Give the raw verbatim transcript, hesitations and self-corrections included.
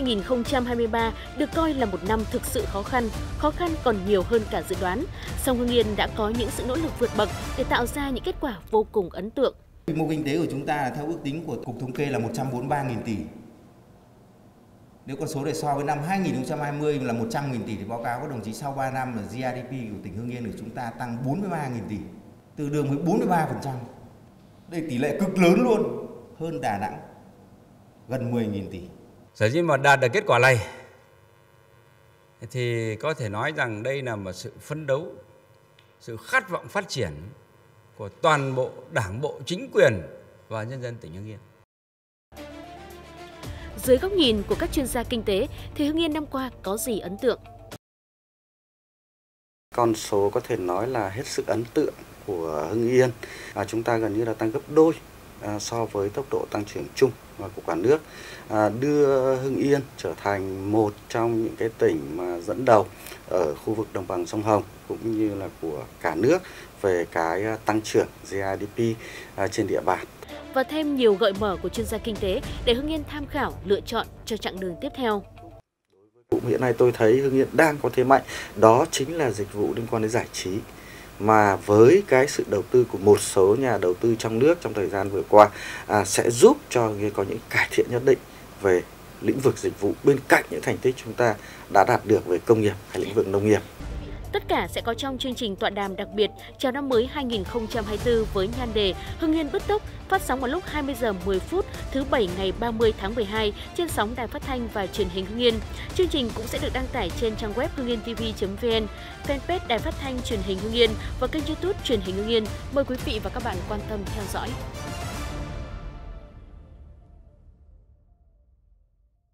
hai nghìn không trăm hai mươi ba được coi là một năm thực sự khó khăn, khó khăn còn nhiều hơn cả dự đoán. Song Hưng Yên đã có những sự nỗ lực vượt bậc để tạo ra những kết quả vô cùng ấn tượng. Quy mô kinh tế của chúng ta là theo ước tính của Cục Thống kê là một trăm bốn mươi ba nghìn tỷ. Nếu con số để so với năm hai nghìn không trăm hai mươi là một trăm nghìn tỷ thì báo cáo các đồng chí sau ba năm là giê đê pê của tỉnh Hưng Yên của chúng ta tăng bốn mươi ba nghìn tỷ, tương đương với bốn mươi ba phần trăm. Đây tỷ lệ cực lớn luôn, hơn Đà Nẵng gần mười nghìn tỷ. Sở dĩ mà đạt được kết quả này thì có thể nói rằng đây là một sự phấn đấu, sự khát vọng phát triển của toàn bộ Đảng bộ, chính quyền và nhân dân tỉnh Hưng Yên. Dưới góc nhìn của các chuyên gia kinh tế thì Hưng Yên năm qua có gì ấn tượng? Con số có thể nói là hết sức ấn tượng của Hưng Yên. À, chúng ta gần như là tăng gấp đôi à, so với tốc độ tăng trưởng chung của cả nước, à, đưa Hưng Yên trở thành một trong những cái tỉnh mà dẫn đầu ở khu vực Đồng bằng sông Hồng cũng như là của cả nước về cái tăng trưởng giê đê pê à, trên địa bàn. Và thêm nhiều gợi mở của chuyên gia kinh tế để Hưng Yên tham khảo, lựa chọn cho chặng đường tiếp theo. Hiện nay tôi thấy Hưng Yên đang có thế mạnh, đó chính là dịch vụ liên quan đến giải trí. Mà với cái sự đầu tư của một số nhà đầu tư trong nước trong thời gian vừa qua à, sẽ giúp cho Hưng Yên có những cải thiện nhất định về lĩnh vực dịch vụ bên cạnh những thành tích chúng ta đã đạt được về công nghiệp hay lĩnh vực nông nghiệp. Tất cả sẽ có trong chương trình tọa đàm đặc biệt chào năm mới hai nghìn không trăm hai mươi tư với nhan đề Hưng Yên bứt tốc, phát sóng vào lúc hai mươi giờ mười phút thứ bảy ngày ba mươi tháng mười hai trên sóng Đài Phát thanh và Truyền hình Hưng Yên. Chương trình cũng sẽ được đăng tải trên trang web hưng yên t v chấm v n, fanpage Đài Phát thanh Truyền hình Hưng Yên và kênh YouTube Truyền hình Hưng Yên. Mời quý vị và các bạn quan tâm theo dõi.